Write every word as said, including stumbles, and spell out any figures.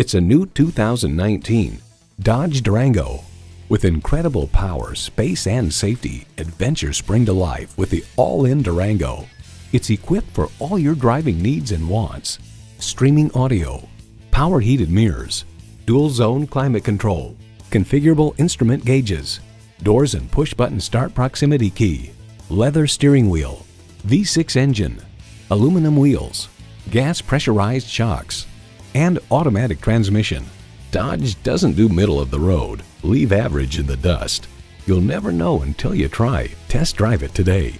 It's a new two thousand nineteen Dodge Durango. With incredible power, space, and safety, adventures spring to life with the all-in Durango. It's equipped for all your driving needs and wants. Streaming audio, power heated mirrors, dual-zone climate control, configurable instrument gauges, doors and push-button start proximity key, leather steering wheel, V six engine, aluminum wheels, gas pressurized shocks, and automatic transmission. Dodge doesn't do middle of the road. Leave average in the dust. You'll never know until you try. Test drive it today.